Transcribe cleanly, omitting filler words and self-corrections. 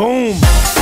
Boom.